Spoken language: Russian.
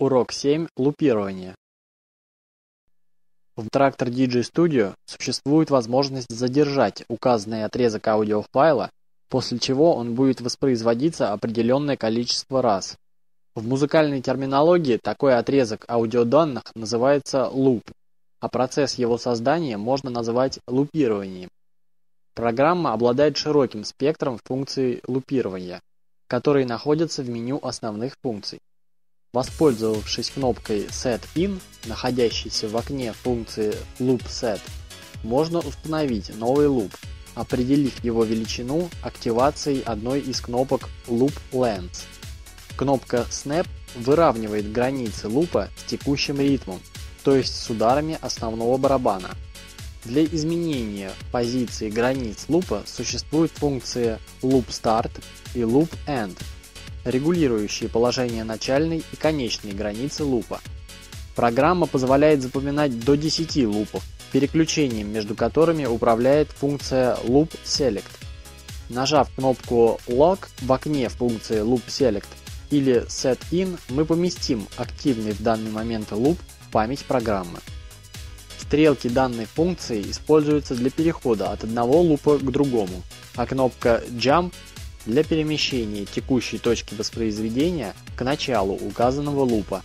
Урок 7. Лупирование. В Traktor DJ Studio существует возможность задержать указанный отрезок аудиофайла, после чего он будет воспроизводиться определенное количество раз. В музыкальной терминологии такой отрезок аудиоданных называется луп, а процесс его создания можно назвать лупированием. Программа обладает широким спектром функций лупирования, которые находятся в меню основных функций. Воспользовавшись кнопкой Set In, находящейся в окне функции Loop Set, можно установить новый луп, определив его величину активацией одной из кнопок Loop Length. Кнопка Snap выравнивает границы лупа с текущим ритмом, то есть с ударами основного барабана. Для изменения позиции границ лупа существуют функции Loop Start и Loop End, регулирующие положение начальной и конечной границы лупа. Программа позволяет запоминать до 10 лупов, переключением между которыми управляет функция Loop Select. Нажав кнопку Lock в окне функции Loop Select или Set In, мы поместим активный в данный момент луп в память программы. Стрелки данной функции используются для перехода от одного лупа к другому, а кнопка Jump для перемещения текущей точки воспроизведения к началу указанного лупа